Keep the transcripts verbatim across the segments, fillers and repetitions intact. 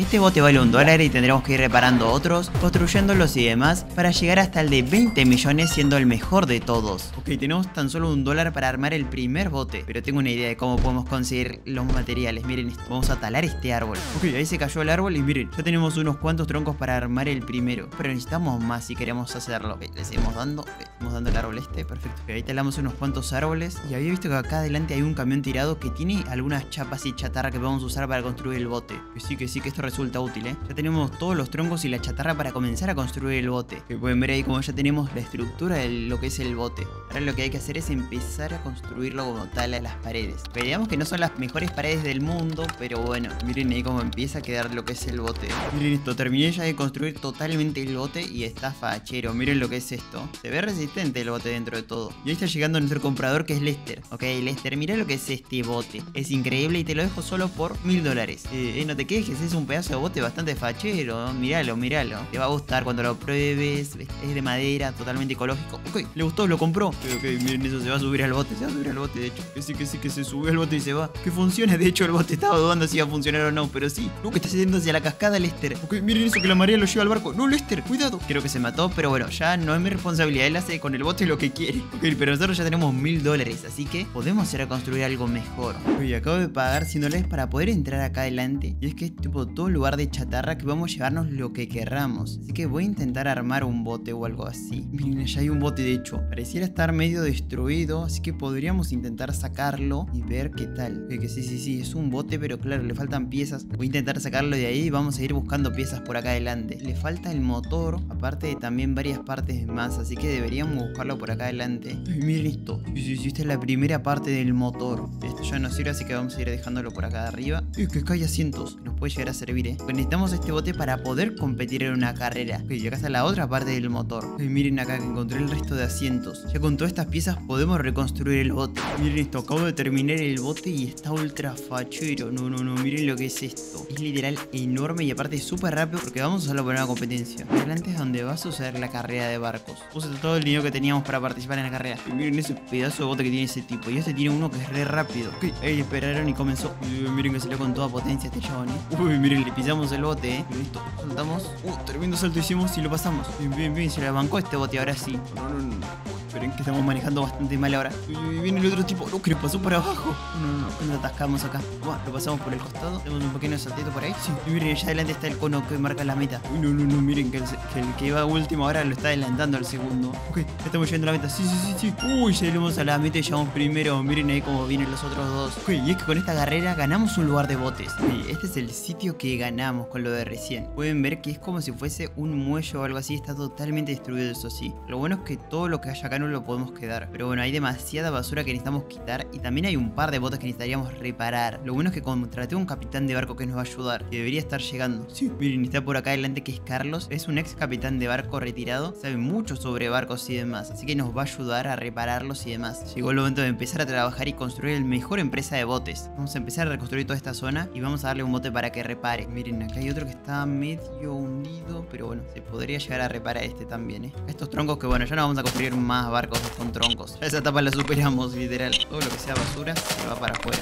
Este bote vale un dólar y tendremos que ir reparando otros, construyéndolos y demás para llegar hasta el de veinte millones siendo el mejor de todos. Ok, tenemos tan solo un dólar para armar el primer bote, pero tengo una idea de cómo podemos conseguir los materiales. Miren esto, vamos a talar este árbol. Ok, ahí se cayó el árbol y miren, ya tenemos unos cuantos troncos para armar el primero, pero necesitamos más si queremos hacerlo. Okay, le seguimos dando, okay, vamos dando el árbol este, perfecto. Okay, ahí talamos unos cuantos árboles y había visto que acá adelante hay un camión tirado que tiene algunas chapas y chatarra que podemos usar para construir el bote. Que sí, que sí, que esto resulta útil, ¿eh? Ya tenemos todos los troncos y la chatarra para comenzar a construir el bote. Que pueden ver ahí como ya tenemos la estructura de lo que es el bote. Ahora lo que hay que hacer es empezar a construirlo como tal a las paredes. Pero digamos que no son las mejores paredes del mundo, pero bueno, miren ahí cómo empieza a quedar lo que es el bote. Miren esto, terminé ya de construir totalmente el bote y está fachero. Miren lo que es esto. Se ve resistente el bote dentro de todo. Y ahí está llegando nuestro comprador que es Lester. Ok, Lester, mira lo que es este bote. Es increíble y te lo dejo solo por mil dólares. Eh, eh, no te quejes, es un pedazo de bote bastante fachero, ¿no? Míralo, míralo. Te va a gustar cuando lo pruebes. Es de madera, totalmente ecológico. Ok, le gustó, lo compró. Ok, ok, miren eso, se va a subir al bote. Se va a subir al bote, de hecho. Que sí, que sí, que se subió al bote y se va. Que funciona, de hecho el bote. Estaba dudando si iba a funcionar o no, pero sí. No, que está yendo hacia la cascada, Lester. Ok, miren eso, que la marea lo lleva al barco. No, Lester, cuidado. Creo que se mató, pero bueno, ya no es mi responsabilidad. Él hace con el bote lo que quiere. Ok, pero nosotros ya tenemos mil dólares, así que podemos ir a construir algo mejor. Oye, acabo de pagar cien dólares para poder entrar acá adelante. Y es que es tipo todo lugar de chatarra que vamos a llevarnos lo que querramos. Así que voy a intentar armar un bote o algo así. Miren, allá hay un bote, de hecho. Pareciera estar medio destruido, así que podríamos intentar sacarlo y ver qué tal. Que sí, sí, sí, es un bote, pero claro, le faltan piezas. Voy a intentar sacarlo de ahí y vamos a ir buscando piezas por acá adelante. Le falta el motor, aparte de también varias partes más, así que deberíamos buscarlo por acá adelante. Ay, miren esto. Sí, sí, sí, esta es la primera parte del motor. Esto ya no sirve, así que vamos a ir dejándolo por acá de arriba. Es que acá hay asientos. Nos puede llegar a servir, ¿eh? Pues necesitamos este bote para poder competir en una carrera. Ok, y acá está la otra parte del motor. Ay, miren acá que encontré el resto de asientos. Ya con todas estas piezas podemos reconstruir el bote. Miren esto, acabo de terminar el bote y está ultra fachero. No, no, no, miren lo que es esto. Es literal enorme y aparte súper rápido porque vamos a usarlo para una competencia. Adelante es donde va a suceder la carrera de barcos. Puse todo el dinero que teníamos para participar en la carrera. Y miren ese pedazo de bote que tiene ese tipo. Y este tiene uno que es re rápido. Ok, ahí esperaron y comenzó. Uy, miren que salió con toda potencia este chabón, ¿eh? Uy, miren, le pisamos el bote, ¿eh? Listo, saltamos. Uh, tremendo salto hicimos y lo pasamos. Bien, bien, bien, se la bancó este bote, ahora sí. No, no, no. Pero es que estamos manejando bastante mal ahora. Y viene el otro tipo. No, que le pasó por abajo. No, no, no. Nos atascamos acá. Bueno, lo pasamos por el costado. Hacemos un pequeño saltito por ahí. Sí. Y miren, allá adelante está el cono que marca la meta. No, no, no. Miren que el que, el que iba último ahora lo está adelantando al segundo. Ok, ya estamos yendo a la meta. Sí, sí, sí, sí. Uy, ya llegamos a la meta y llegamos primero. Miren ahí cómo vienen los otros dos. Ok, y es que con esta carrera ganamos un lugar de botes. Okay, este es el sitio que ganamos con lo de recién. Pueden ver que es como si fuese un muelle o algo así. Está totalmente destruido, eso sí. Lo bueno es que todo lo que haya acá no lo podemos quedar, pero bueno, hay demasiada basura que necesitamos quitar y también hay un par de botes que necesitaríamos reparar. Lo bueno es que contraté un capitán de barco que nos va a ayudar y debería estar llegando. Sí, miren, está por acá adelante que es Carlos, es un ex capitán de barco retirado, sabe mucho sobre barcos y demás, así que nos va a ayudar a repararlos y demás. Llegó el momento de empezar a trabajar y construir el mejor empresa de botes. Vamos a empezar a reconstruir toda esta zona y vamos a darle un bote para que repare. Miren, acá hay otro que está medio hundido, pero bueno, se podría llegar a reparar este también, ¿eh? Estos troncos que bueno, ya no vamos a construir más barcos con troncos. Ya esa etapa la superamos, literal. Todo lo que sea basura se va para afuera.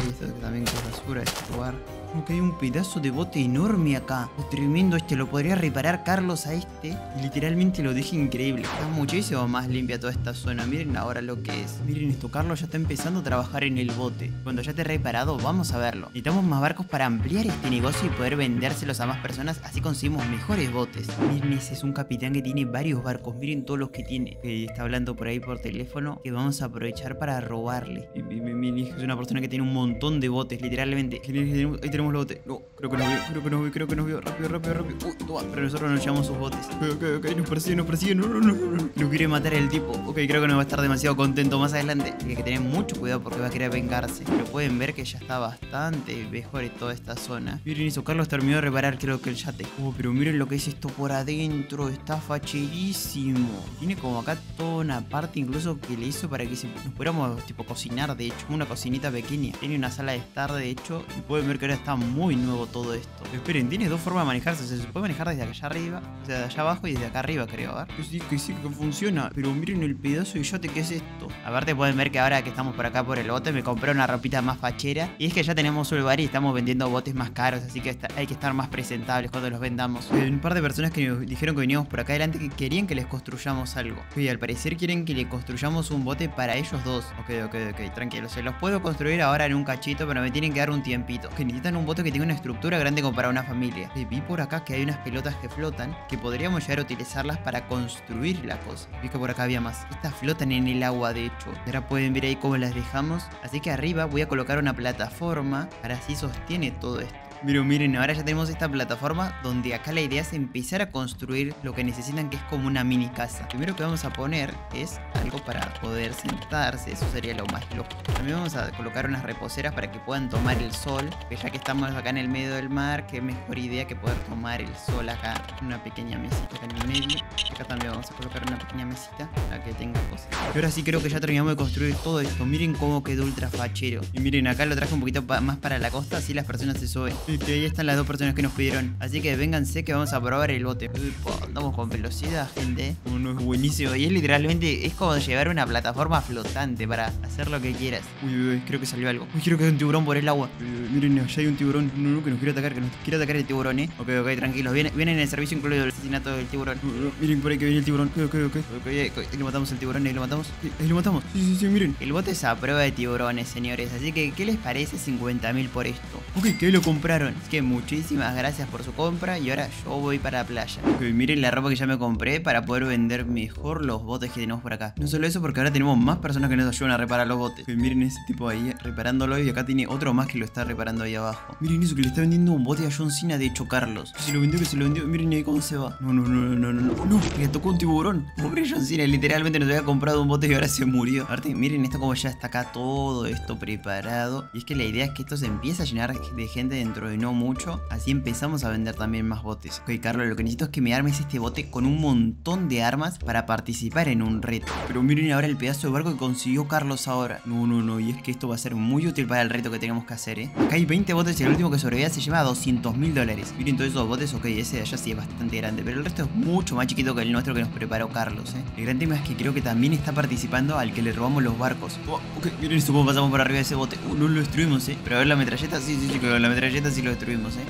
Ahí está también que es basura este lugar. Creo que hay un pedazo de bote enorme acá. Es tremendo este, lo podría reparar Carlos a este. Literalmente lo dejé increíble. Está muchísimo más limpia toda esta zona. Miren ahora lo que es. Miren esto, Carlos ya está empezando a trabajar en el bote. Cuando ya esté reparado, vamos a verlo. Necesitamos más barcos para ampliar este negocio y poder vendérselos a más personas. Así conseguimos mejores botes. Miren, ese es un capitán que tiene varios barcos. Miren todos los que tiene. Que está hablando por ahí por teléfono. Que vamos a aprovechar para robarle. Miren, es una persona que tiene un montón de botes, literalmente. Ahí tenemos el bote. No, creo que nos vio, creo que nos vio, creo que nos vio. Rápido, rápido, rápido. Uy, toma. Pero nosotros nos llevamos sus botes. Ok, ok, nos persigue, nos persigue. No, no, no, no. Nos quiere matar el tipo. Ok, creo que no va a estar demasiado contento más adelante. Hay que tener mucho cuidado porque va a querer vengarse. Pero pueden ver que ya está bastante mejor en toda esta zona. Miren eso, Carlos terminó de reparar creo que el yate. Oh, pero miren lo que es esto por adentro. Está facherísimo. Tiene como acá toda una parte incluso que le hizo para que se... nos pudiéramos tipo cocinar, de hecho. Una cocinita pequeña. Tiene una sala de estar, de hecho. Y pueden ver que ahora está Está muy nuevo todo esto. Pero esperen, tienes dos formas de manejarse. O sea, se puede manejar desde allá arriba, o sea, de allá abajo y desde acá arriba, creo. A ver. Que sí, que sí, que funciona. Pero miren el pedazo de yate que es esto. A ver, te pueden ver que ahora que estamos por acá por el bote, me compré una ropita más fachera. Y es que ya tenemos un bar y estamos vendiendo botes más caros. Así que hay que estar más presentables cuando los vendamos. Hay un par de personas que nos dijeron que veníamos por acá adelante que querían que les construyamos algo. Y al parecer quieren que le construyamos un bote para ellos dos. Ok, ok, ok, tranquilo. Se los puedo construir ahora en un cachito, pero me tienen que dar un tiempito. Que necesitan un bote que tenga una estructura grande como para una familia. Y vi por acá que hay unas pelotas que flotan, que podríamos llegar a utilizarlas para construir la cosa. Vi que por acá había más. Estas flotan en el agua, de hecho. Ahora pueden ver ahí cómo las dejamos. Así que arriba voy a colocar una plataforma. Ahora sí sostiene todo esto. Pero miren, ahora ya tenemos esta plataforma donde acá la idea es empezar a construir lo que necesitan, que es como una mini casa. Primero que vamos a poner es algo para poder sentarse, eso sería lo más loco. También vamos a colocar unas reposeras para que puedan tomar el sol, que ya que estamos acá en el medio del mar, qué mejor idea que poder tomar el sol acá. Una pequeña mesita acá en el medio. Acá también vamos a colocar una pequeña mesita para que tenga cosas. Y ahora sí creo que ya terminamos de construir todo esto. Miren cómo quedó ultra fachero. Y miren, acá lo traje un poquito más para la costa, así las personas se suben. Y ahí están las dos personas que nos pidieron. Así que vénganse que vamos a probar el bote. Upa, andamos con velocidad, gente. Uno es buenísimo. Y es literalmente, es como llevar una plataforma flotante para hacer lo que quieras. Uy, uy, creo que salió algo. Uy, creo que hay un tiburón por el agua. Uy, miren, allá hay un tiburón. No, no, que nos quiere atacar, que nos quiere atacar el tiburón, eh. Ok, ok, tranquilos. Vienen viene en el servicio incluido el asesinato del tiburón. Uy, uy, miren por ahí que viene el tiburón. Ok, ok, ok. Okay, okay. Ahí lo matamos el tiburón, ahí lo matamos. Ahí lo matamos. Sí, sí, sí, miren. El bote es a prueba de tiburones, señores. Así que, ¿qué les parece cincuenta mil por esto? Ok, que lo compraron. Así que muchísimas gracias por su compra. Y ahora yo voy para la playa. Ok, miren la ropa que ya me compré para poder vender mejor los botes que tenemos por acá. No solo eso, porque ahora tenemos más personas que nos ayudan a reparar los botes. Ok, miren ese tipo ahí reparándolo. Y acá tiene otro más que lo está reparando ahí abajo. Miren eso, que le está vendiendo un bote a John Cena. De hecho, Carlos, que se lo vendió, que se lo vendió. Miren ahí cómo se va. No, no, no, no, no, no, no. Le tocó un tiburón. Pobre John Cena, literalmente nos había comprado un bote y ahora se murió. Aparte, miren esto como ya está acá todo esto preparado. Y es que la idea es que esto se empieza a llenar de gente dentro de no mucho, así empezamos a vender también más botes. Ok, Carlos, lo que necesito es que me armes este bote con un montón de armas para participar en un reto. Pero miren ahora el pedazo de barco que consiguió Carlos ahora. No, no, no, y es que esto va a ser muy útil para el reto que tenemos que hacer, eh. Acá hay veinte botes y el último que sobreviva se lleva a doscientos mil dólares. Miren todos esos botes, ok, ese de allá sí es bastante grande, pero el resto es mucho más chiquito que el nuestro que nos preparó Carlos, eh. El gran tema es que creo que también está participando al que le robamos los barcos. Oh, ok, miren esto, cómo pasamos por arriba de ese bote. Uh, no lo destruimos, eh. Pero a ver la metralleta, sí, sí, sí, pero la metralleta sí lo destruimos, eh.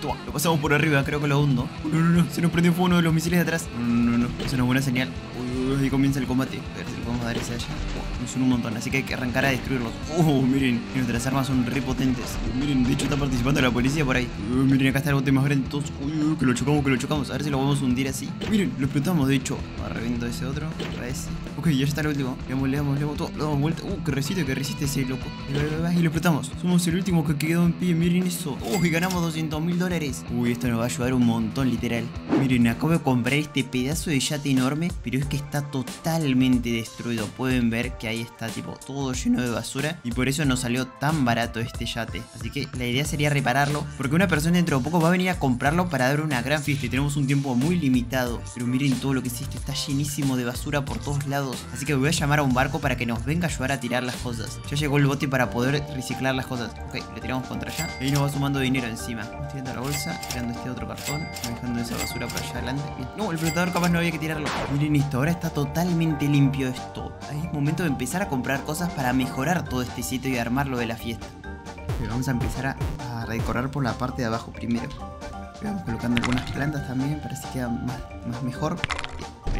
Toma, lo pasamos por arriba, creo que lo hundo. No, no, no, se nos prendió fuego uno de los misiles de atrás. No, no, no, eso no es buena señal. Uy, ahí comienza el combate. A ver si le podemos dar ese allá. Nos son un montón, así que hay que arrancar a destruirlos. Oh, miren, nuestras armas son re potentes. Miren, de hecho está participando la policía por ahí. Uy, miren, acá está el bote más grande. Todos, uy, que lo chocamos, que lo chocamos. A ver si lo podemos hundir así. Miren, lo explotamos, de hecho. Reviento ese otro, ese. Ok, ya está el último. Le damos, le damos, le damos todo. Le damos vuelta. Uh, que resiste, que resiste ese loco. Y lo explotamos. Somos el último que quedó en pie. Miren eso. Oh, y ganamos doscientos mil dólares. Uy, esto nos va a ayudar un montón, literal. Miren, acabo de comprar este pedazo de yate enorme, pero es que está totalmente destruido. Pueden ver que ahí está, tipo, todo lleno de basura. Y por eso nos salió tan barato este yate. Así que la idea sería repararlo, porque una persona dentro de poco va a venir a comprarlo para dar una gran fiesta. Y tenemos un tiempo muy limitado. Pero miren todo lo que existe. Está llenísimo de basura por todos lados. Así que voy a llamar a un barco para que nos venga a ayudar a tirar las cosas. Ya llegó el bote para poder reciclar las cosas. Ok, lo tiramos contra allá. Ahí nos va sumando dinero encima. Vamos tirando la bolsa, tirando este otro cartón, dejando esa basura para allá adelante. No, el flotador capaz no había que tirarlo. Miren esto, ahora está totalmente limpio esto. Ahí es momento de empezar a comprar cosas para mejorar todo este sitio y armarlo de la fiesta. Pero vamos a empezar a, a recorrer por la parte de abajo primero. Vamos colocando algunas plantas también para que quede más, más mejor.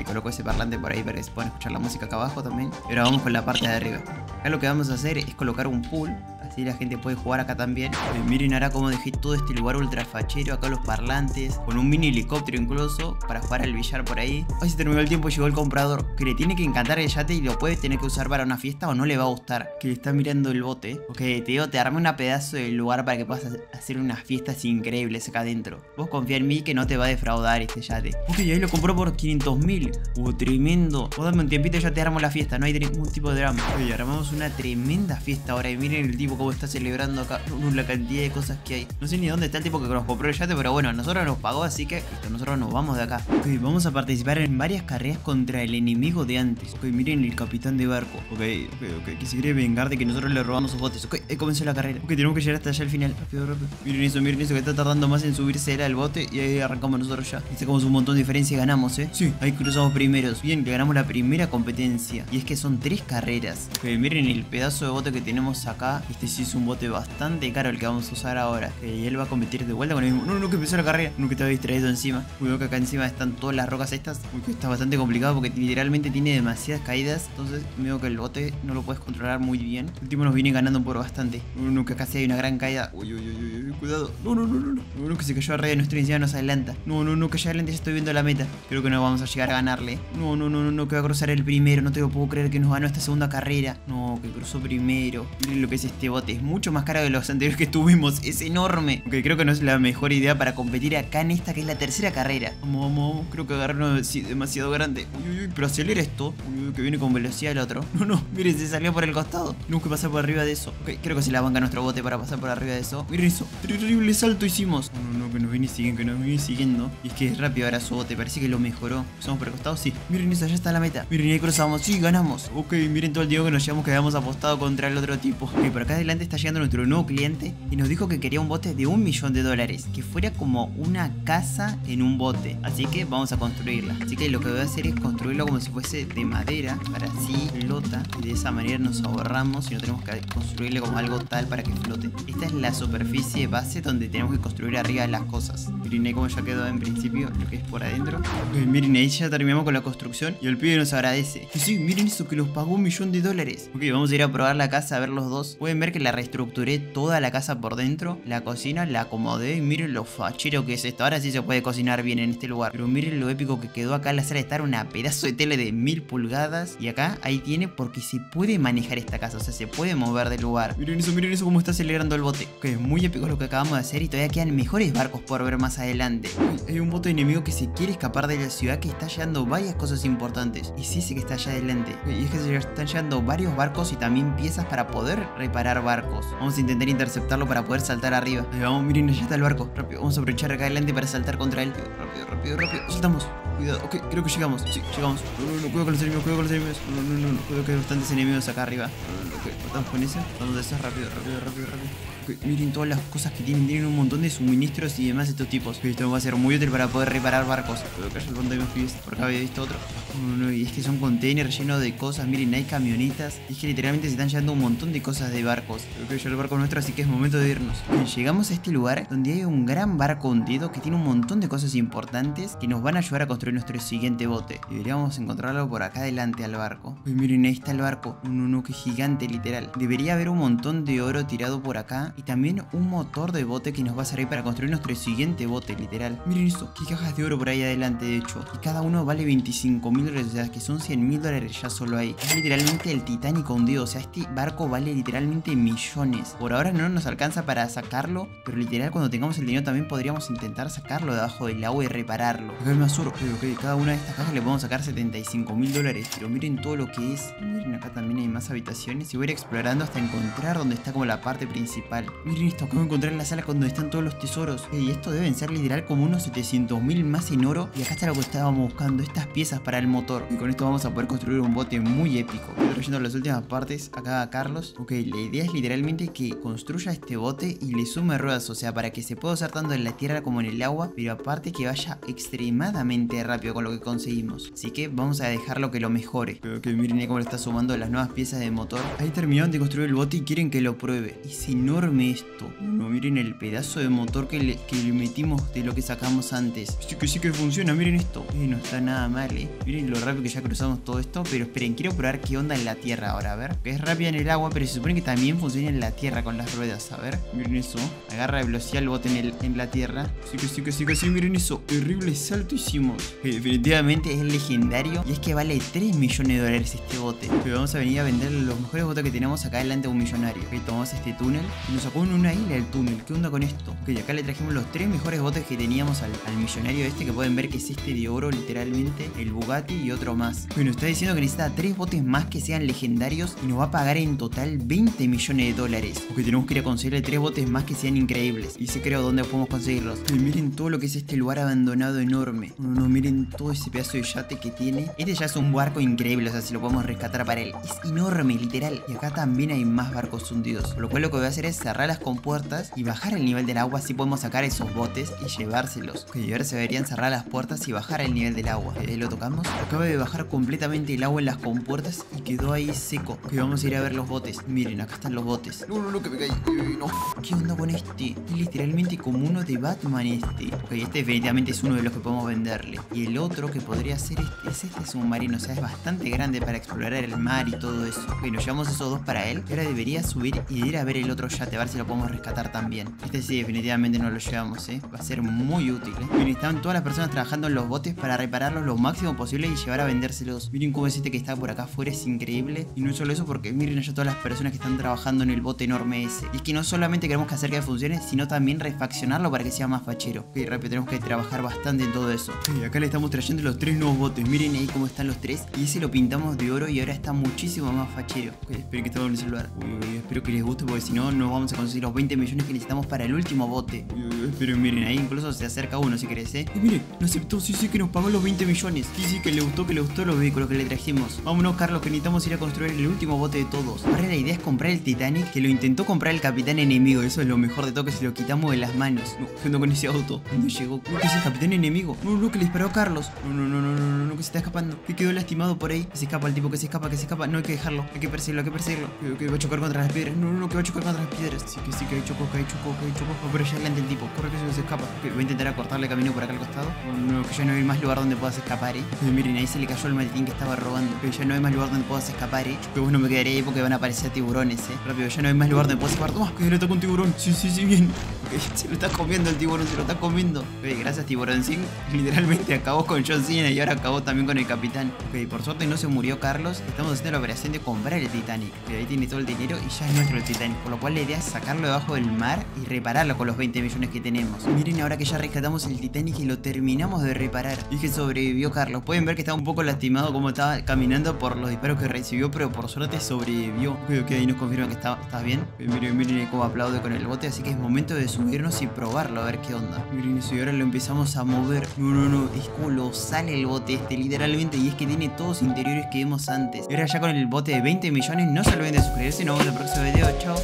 Y coloco ese parlante por ahí para que se puedan escuchar la música acá abajo también. Y ahora vamos con la parte de arriba. Acá lo que vamos a hacer es colocar un pool. Así la gente puede jugar acá también. Pero miren ahora cómo dejé todo este lugar ultra fachero. Acá los parlantes. Con un mini helicóptero incluso. Para jugar al billar por ahí. Hoy se terminó el tiempo. Llegó el comprador. Que le tiene que encantar el yate. Y lo puede tener que usar para una fiesta o no le va a gustar. Que le está mirando el bote. Ok, te digo, te armé una pedazo de lugar para que puedas hacer unas fiestas increíbles acá adentro. Vos confía en mí que no te va a defraudar este yate. Ok, ahí lo compró por quinientos mil. Uh, tremendo. Vos dame un tiempito y ya te armo la fiesta. No hay ningún tipo de drama. Oye, armamos una tremenda fiesta ahora. Y miren el tipo como tipo está celebrando acá la cantidad de cosas que hay. No sé ni dónde está el tipo que nos compró el yate, pero bueno, nosotros nos pagó, así que listo, nosotros nos vamos de acá. Ok, vamos a participar en varias carreras contra el enemigo de antes. Ok, miren el capitán de barco. Ok, ok, ok, que se quiere vengar de que nosotros le robamos sus botes. Ok, ahí comenzó la carrera. Ok, tenemos que llegar hasta allá al final. Rápido, rápido. Miren eso, miren eso, que está tardando más en subirse él al bote. Y ahí arrancamos nosotros ya. Y sacamos un montón de diferencia y ganamos, ¿eh? Sí, ahí cruzamos primeros. Bien, que ganamos la primera competencia. Y es que son tres carreras. Ok, miren el pedazo de bote que tenemos acá. Este sí es un bote bastante caro el que vamos a usar ahora. Ok, y él va a competir de vuelta con el mismo. No, no, que empezó la carrera. No, que estaba distraído encima. Cuidado que acá encima están todas las rocas estas. Uy, está bastante complicado porque literalmente tiene demasiadas caídas. Entonces, veo que el bote no lo puedes controlar muy bien. El último nos viene ganando por bastante. No, no, que acá sí hay una gran caída. Uy, uy, uy, uy, cuidado. No, no, no, no, no. No, que se cayó arriba de nuestro encima nos adelanta. No, no, no, que allá adelante ya estoy viendo la meta. Creo que no vamos a llegar a ganarle. No, no, no, no, no, que va a cruzar el primero. No te lo puedo creer que nos ganó esta segunda carrera. No, que cruzó primero. Miren lo que es este bote. Es mucho más caro que los anteriores que tuvimos. Es enorme. Ok, creo que no es la mejor idea para competir acá en esta que es la tercera carrera. Vamos, vamos, vamos. Creo que agarraron demasiado grande. Uy, uy, uy, pero acelera esto. Uy, uy, que viene con velocidad el otro. No, no, miren, se salió por el costado. No, que pasa por arriba de eso. Ok, creo que se la banca nuestro bote para pasar por arriba de eso. Miren eso. Terrible salto hicimos. No, no, no, que nos viene siguiendo, que nos viene siguiendo. Y es que es rápido ahora su bote. Parece que lo mejoró. Somos por el costado, sí. Miren eso, allá está la meta. Miren, ahí cruzamos. Sí, ganamos. Ok, miren todo el tiempo que nos llevamos que habíamos apostado contra el otro tipo. Ok, por acá adelante está llegando nuestro nuevo cliente y nos dijo que quería un bote de un millón de dólares. Que fuera como una casa en un bote. Así que vamos a construirla. Así que lo que voy a hacer es construirlo como si fuese de madera. Para así flota. Y de esa manera nos ahorramos y no tenemos que construirle como algo tal para que flote. Esta es la superficie base donde tenemos que construir arriba de las cosas. Miren ahí como ya quedó en principio lo que es por adentro. Ok, miren ahí ya terminamos con la construcción y el pibe nos agradece. Y sí, miren eso que los pagó un millón de dólares. Ok, vamos a ir a probar la casa a ver los dos. Pueden ver que la reestructuré toda la casa por dentro. La cocina la acomodé y miren lo fachero que es esto. Ahora sí se puede cocinar bien en este lugar. Pero miren lo épico que quedó acá la sala de estar. Una pedazo de tele de mil pulgadas. Y acá ahí tiene porque se puede manejar esta casa. O sea, se puede mover del lugar. Miren eso, miren eso como está acelerando el bote. Que es muy épico lo que acabamos de hacer y todavía quedan mejores barcos por ver más adelante. Uy, hay un bote enemigo que se quiere escapar de la ciudad que está llevando varias cosas importantes. Y sí sé que está allá adelante. Uy, y es que se están llevando varios barcos y también piezas para poder reparar barcos. Vamos a intentar interceptarlo para poder saltar arriba. Ahí vamos, miren, allá está el barco. Rápido, vamos a aprovechar acá adelante para saltar contra él. Rápido, rápido, rápido. Saltamos. Cuidado, ok, creo que llegamos. Sí, llegamos. No, no, no, cuidado con los enemigos, cuidado con los enemigos. No, no, no, no, cuidado que hay bastantes enemigos acá arriba. No, no, ok, cortamos con ese. Vamos a hacer rápido, rápido, rápido, rápido. Okay, miren todas las cosas que tienen, tienen un montón de suministros y demás estos tipos. Okay, esto va a ser muy útil para poder reparar barcos. Creo que hay un montón de pibes. Por acá había visto otro. No, no, no, y es que son containers llenos de cosas. Miren, hay camionetas. Y es que literalmente se están llevando un montón de cosas de barcos. Creo que ya el barco nuestro, así que es momento de irnos. Okay, llegamos a este lugar donde hay un gran barco hundido que tiene un montón de cosas importantes que nos van a ayudar a construir nuestro siguiente bote. Deberíamos encontrarlo por acá adelante al barco. Okay, miren, ahí está el barco. No, no, no, que gigante, literal. Debería haber un montón de oro tirado por acá. Y también un motor de bote que nos va a servir para construir nuestro siguiente bote, literal. Miren eso, qué cajas de oro por ahí adelante, de hecho. Y cada uno vale veinticinco mil dólares, o sea, que son cien mil dólares ya solo ahí. Es literalmente el Titanic hundido, o sea, este barco vale literalmente millones. Por ahora no nos alcanza para sacarlo, pero literal cuando tengamos el dinero también podríamos intentar sacarlo debajo del agua y repararlo. Acá hay más oro, ok, ok, cada una de estas cajas le podemos sacar setenta y cinco mil dólares. Pero miren todo lo que es. Miren, acá también hay más habitaciones y voy a ir explorando hasta encontrar donde está como la parte principal. Miren esto, acabo de encontrar en la sala donde están todos los tesoros. Y esto deben ser literal como unos setecientos mil más en oro. Y acá está lo que estábamos buscando, estas piezas para el motor. Y con esto vamos a poder construir un bote muy épico. Estoy trayendo las últimas partes acá a Carlos. Ok, la idea es literalmente que construya este bote y le sume ruedas. O sea, para que se pueda usar tanto en la tierra como en el agua. Pero aparte que vaya extremadamente rápido con lo que conseguimos. Así que vamos a dejarlo que lo mejore. Pero que miren ahí cómo le está sumando las nuevas piezas de motor. Ahí terminaron de construir el bote y quieren que lo pruebe. Y si no esto. No, miren el pedazo de motor que le, que le metimos de lo que sacamos antes. Sí que sí que funciona, miren esto. Eh, no está nada mal, eh. Miren lo rápido que ya cruzamos todo esto. Pero esperen, quiero probar qué onda en la tierra ahora, a ver. Que es rápida en el agua, pero se supone que también funciona en la tierra con las ruedas, a ver. Miren eso. Agarra de velocidad el bote en, el, en la tierra. Sí que sí que sí que sí, miren eso. Terrible salto hicimos. Eh, definitivamente es legendario. Y es que vale tres millones de dólares este bote. Pero vamos a venir a vender los mejores botes que tenemos acá delante de un millonario. Ok, tomamos este túnel. Y nos sacó en una isla del túnel. ¿Qué onda con esto? Ok, acá le trajimos los tres mejores botes que teníamos al, al millonario este, que pueden ver que es este de oro literalmente, el Bugatti y otro más. Bueno, está diciendo que necesita tres botes más que sean legendarios y nos va a pagar en total veinte millones de dólares. Ok, tenemos que ir a conseguirle tres botes más que sean increíbles. Y se creo dónde podemos conseguirlos. Y miren todo lo que es este lugar abandonado enorme. No, no, miren todo ese pedazo de yate que tiene. Este ya es un barco increíble, o sea, si lo podemos rescatar para él. Es enorme, literal. Y acá también hay más barcos hundidos. Por lo cual lo que voy a hacer es cerrar las compuertas y bajar el nivel del agua, así podemos sacar esos botes y llevárselos. Ok, ahora se deberían cerrar las puertas y bajar el nivel del agua. Eh, lo tocamos. Acaba de bajar completamente el agua en las compuertas y quedó ahí seco. Ok, vamos a ir a ver los botes. Miren, acá están los botes. No, no, no, que me caí. Eh, no. ¿Qué onda con este? Es literalmente como uno de Batman este. Ok, este definitivamente es uno de los que podemos venderle. Y el otro que podría ser este es este submarino. O sea, es bastante grande para explorar el mar y todo eso. Ok, nos llevamos esos dos para él. Ahora debería subir y ir a ver el otro yate, a ver si lo podemos rescatar también. Este sí, definitivamente no lo llevamos, ¿eh? Va a ser muy útil, ¿eh? Miren, están todas las personas trabajando en los botes para repararlos lo máximo posible y llevar a vendérselos. Miren cómo es este que está por acá afuera, es increíble. Y no solo eso, porque miren allá todas las personas que están trabajando en el bote enorme ese. Y es que no solamente queremos que hacer que funcione, sino también refaccionarlo para que sea más fachero. Ok, rápido, tenemos que trabajar bastante en todo eso. Y acá le estamos trayendo los tres nuevos botes. Miren ahí cómo están los tres. Y ese lo pintamos de oro y ahora está muchísimo más fachero. Ok, espero que estemos en el celular. Uy, uy, espero que les guste, porque si no, no vamos a conseguir los veinte millones que necesitamos para el último bote. Uy, uy, pero miren, ahí incluso se acerca uno si querés, ¿eh? Y miren, nos aceptó, sí, sí, que nos pagó los veinte millones. Sí, sí, que le gustó, que le gustó los vehículos que le trajimos. Vámonos, Carlos, que necesitamos ir a construir el último bote de todos. Ahora la idea es comprar el Titanic, que lo intentó comprar el capitán enemigo. Eso es lo mejor de todo, que se lo quitamos de las manos. No, ¿qué onda con ese auto? ¿Dónde llegó? ¿Qué es el capitán enemigo? No, no, que le disparó a Carlos. No, no, no, no, no, no, que se está escapando. Que quedó lastimado por ahí. Que se escapa el tipo, que se escapa, que se escapa. No hay que dejarlo, hay que perseguirlo, hay que perseguirlo. Que, que va a chocar contra las piedras. No, no, no, que va a chocar contra las piedras. Sí, que sí, que ahí chocó, que ahí chocó, que ahí chocó. Va por allá adelante el tipo. Corre, que se nos escapa. Que voy a intentar acortarle camino por acá al costado. No, no, que ya no hay más lugar donde puedas escapar, eh. Que, miren, ahí se le cayó el maletín que estaba robando. Que ya no hay más lugar donde puedas escapar, eh. Que vos no me quedaré ahí porque van a aparecer tiburones, eh. Rápido, ya no hay más lugar donde puedas escapar. Toma, que le toca un tiburón. Sí, sí, sí, bien. Okay, se lo está comiendo el tiburón, se lo está comiendo. Okay, gracias, tiburón. Sí, literalmente acabó con John Cena y ahora acabó también con el capitán. Ok, por suerte no se murió Carlos. Estamos haciendo la operación de comprar el Titanic. Okay, ahí tiene todo el dinero y ya es nuestro el Titanic. Por lo cual la idea es sacarlo debajo del mar y repararlo con los veinte millones que tenemos. Miren, ahora que ya rescatamos el Titanic y lo terminamos de reparar. Y que sobrevivió Carlos. Pueden ver que estaba un poco lastimado como estaba caminando por los disparos que recibió, pero por suerte sobrevivió. Ok, ok, ahí nos confirman que está, estás bien. Okay, miren, miren cómo aplaude con el bote. Así que es momento de subirnos y probarlo, a ver qué onda. Miren eso, y ahora lo empezamos a mover. No, no, no, es colosal el bote este, literalmente. Y es que tiene todos los interiores que vimos antes. Ahora ya con el bote de veinte millones, no se olviden de suscribirse. Nos vemos en el próximo video, chao.